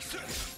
First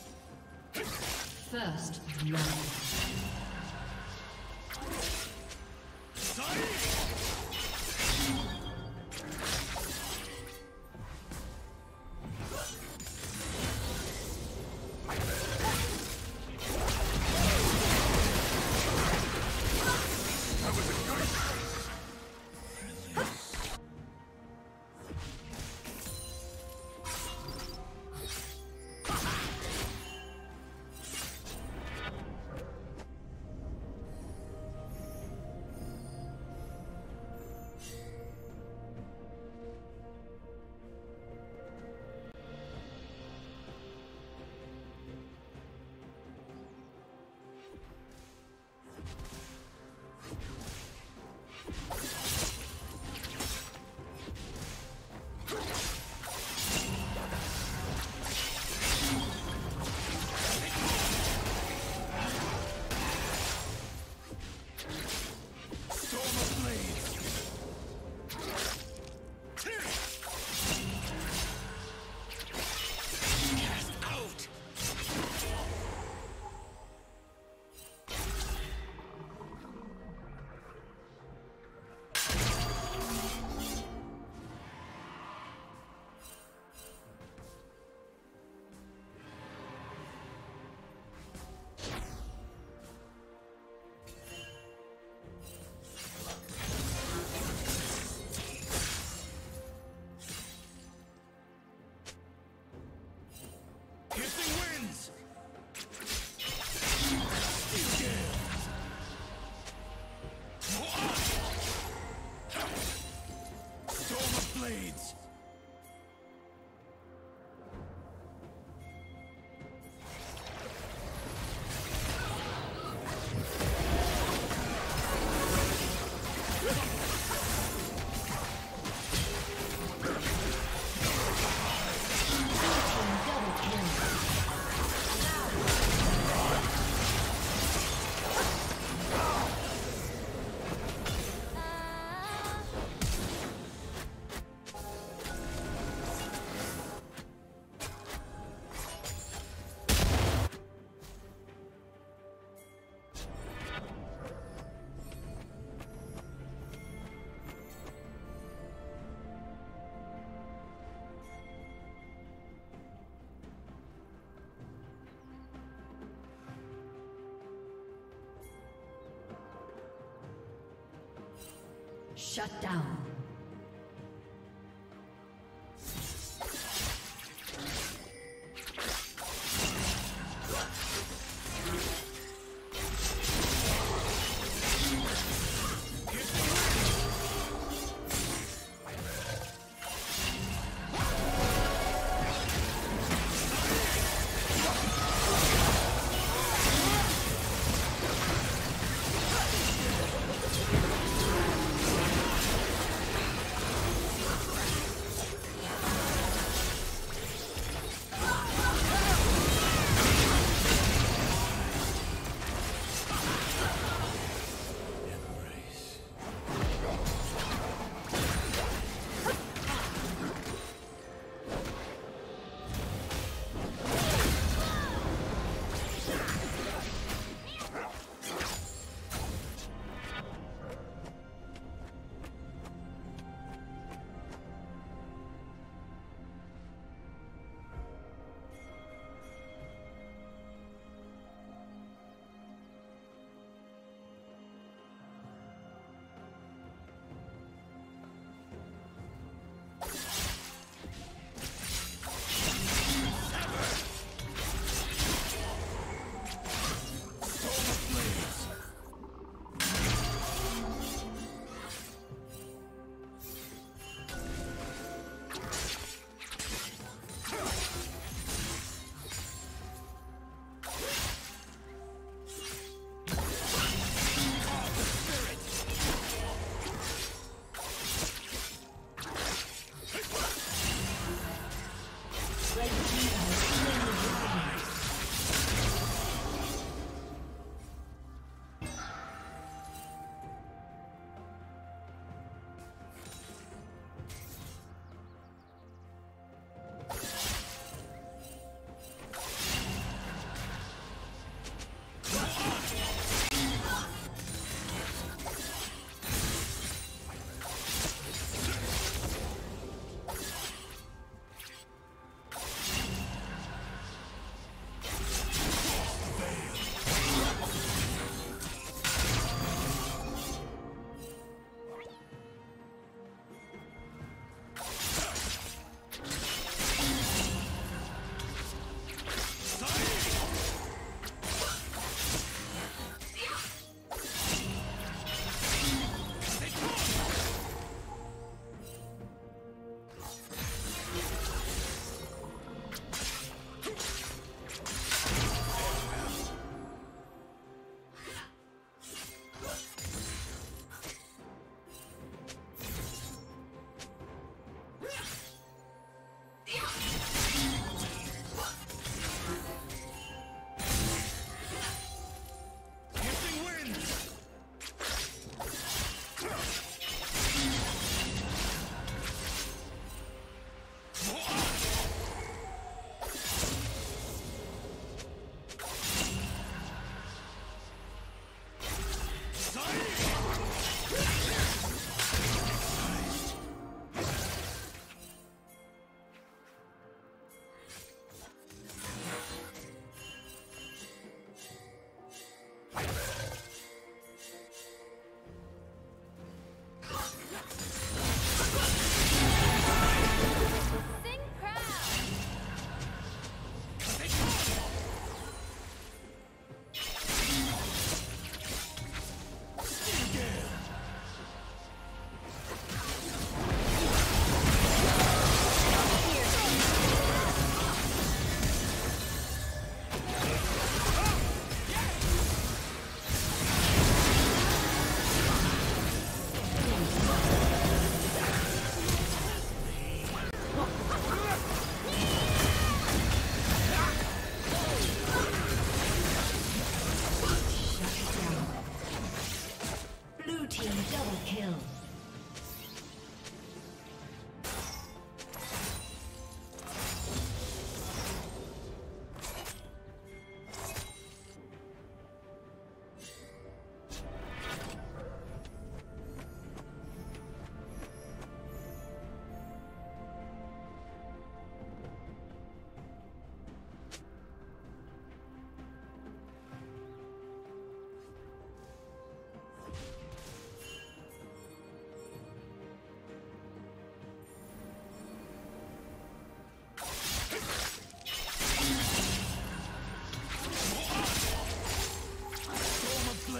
shut down.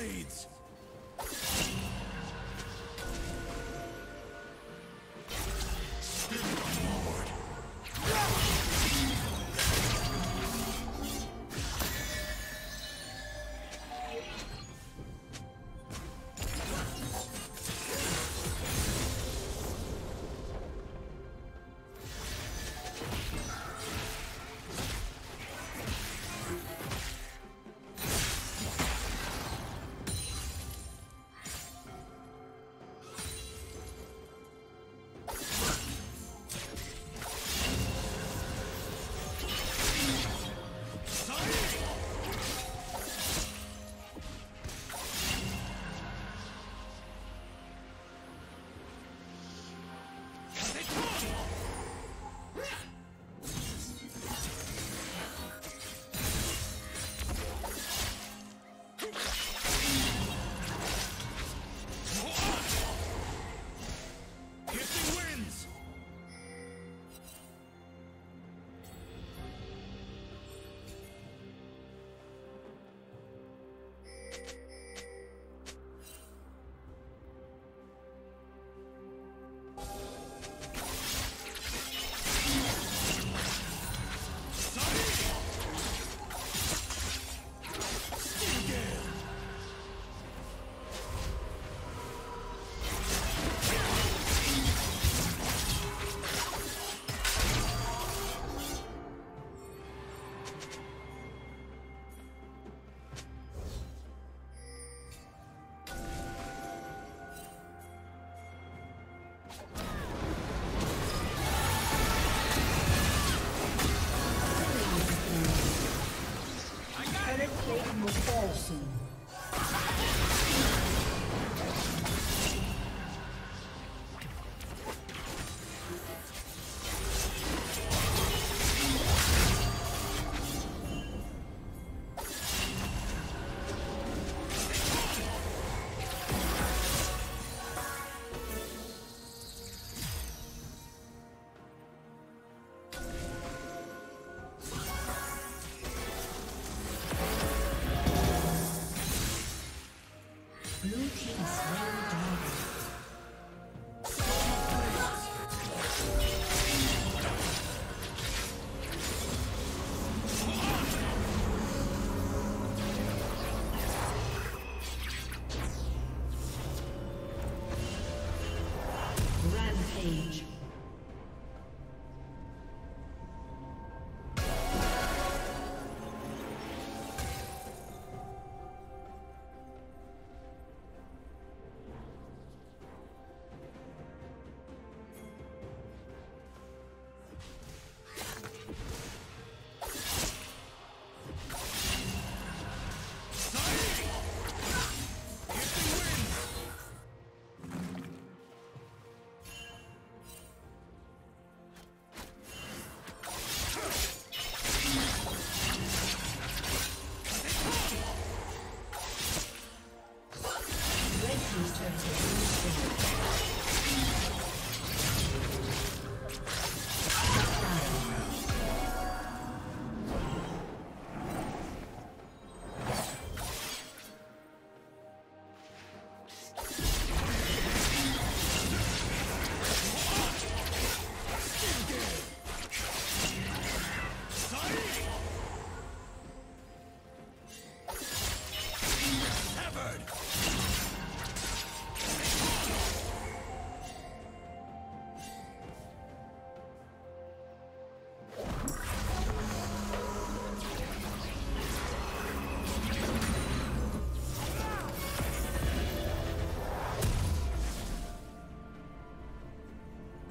blades!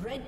Red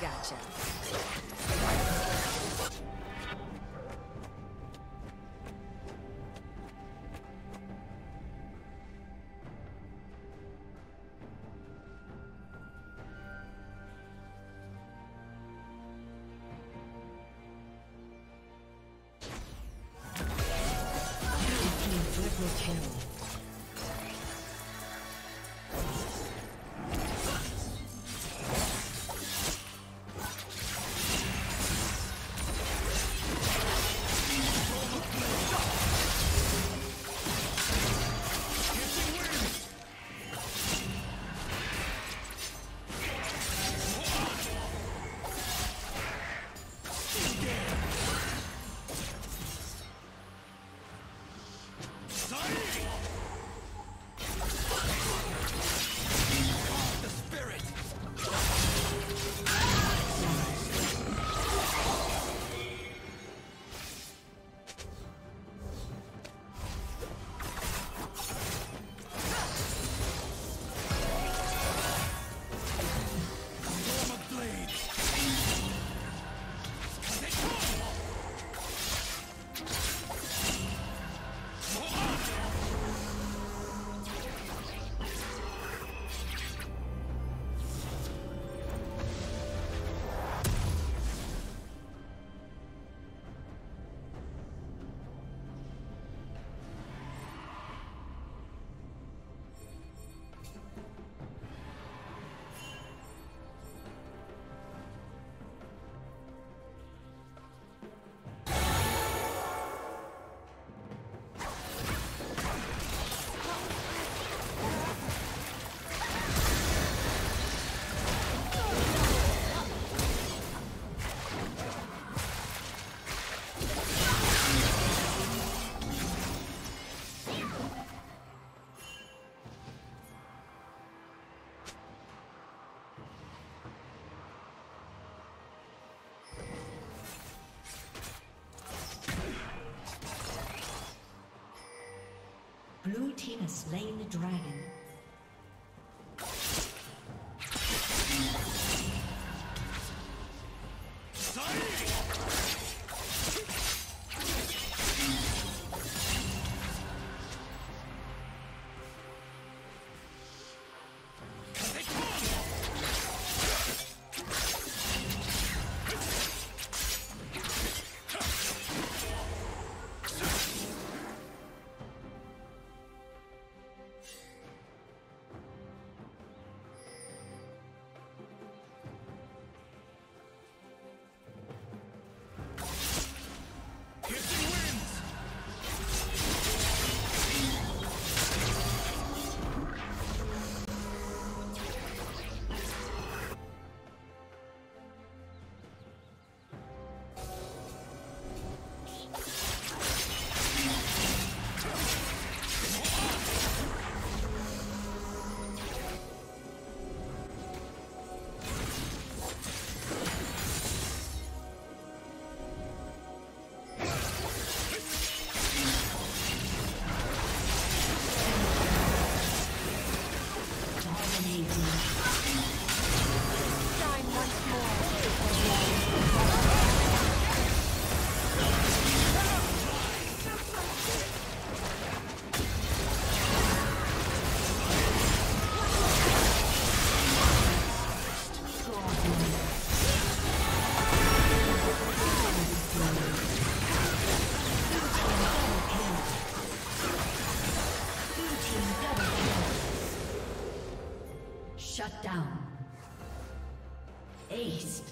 Gotcha. Blue team has slain the dragon. Shut down. Aced.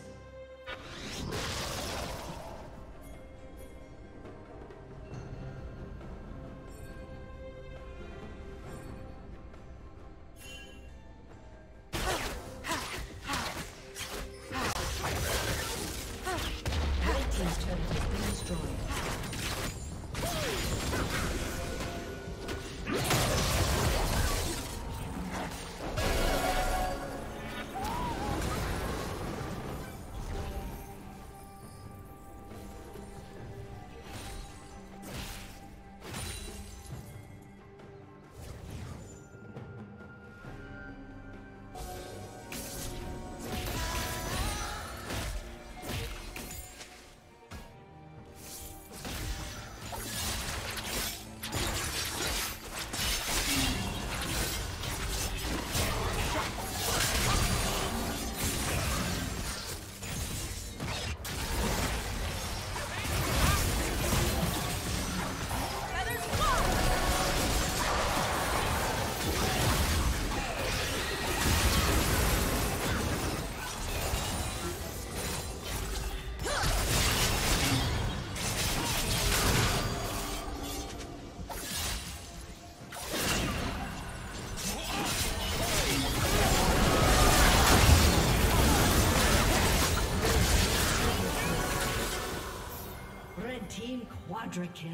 Red team quadra kill.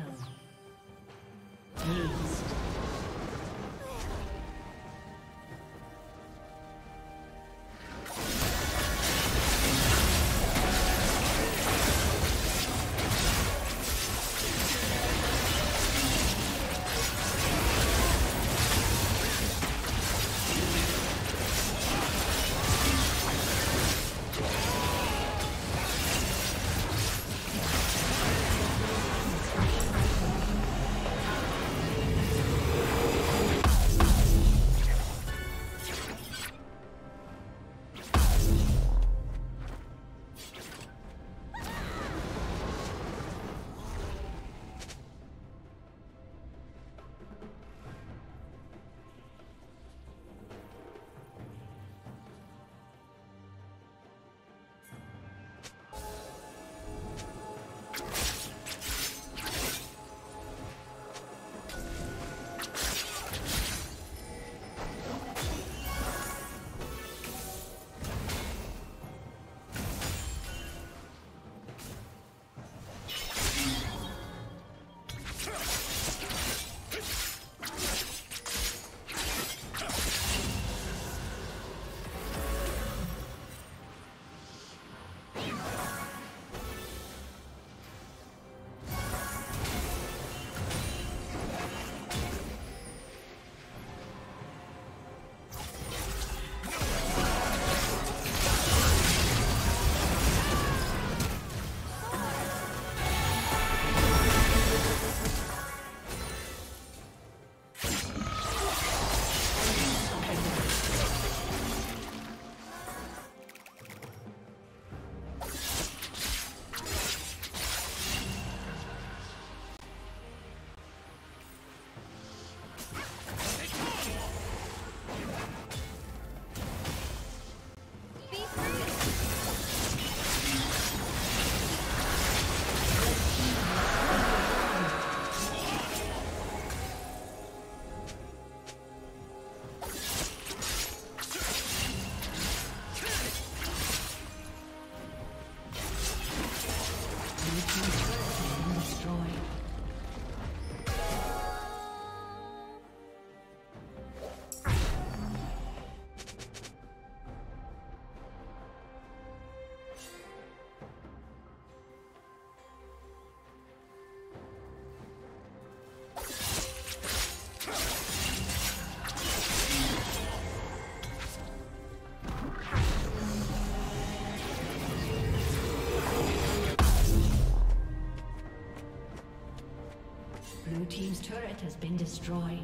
Blue team's turret has been destroyed.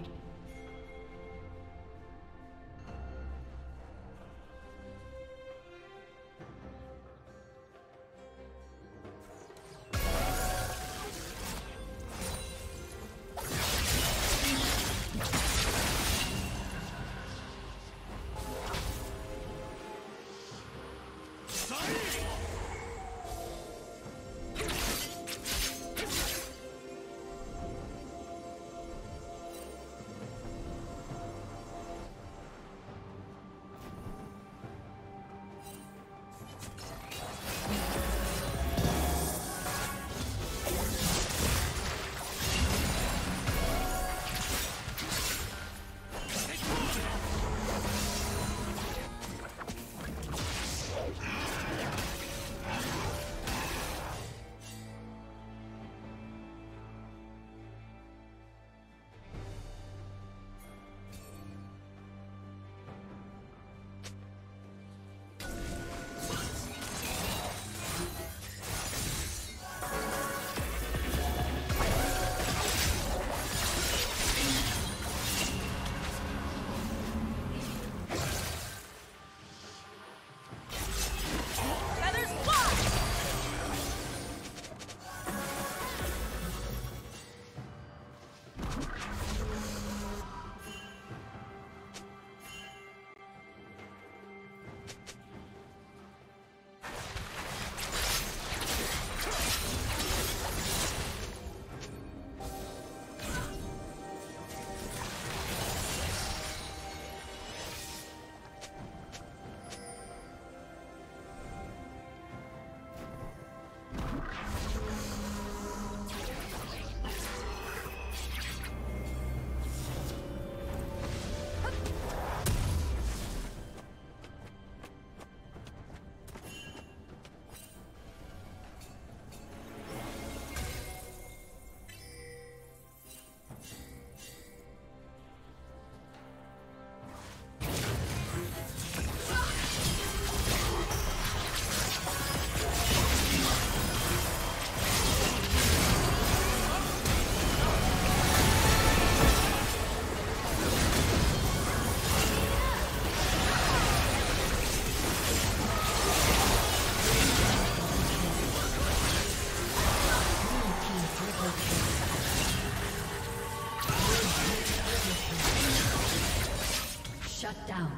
down.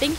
Thank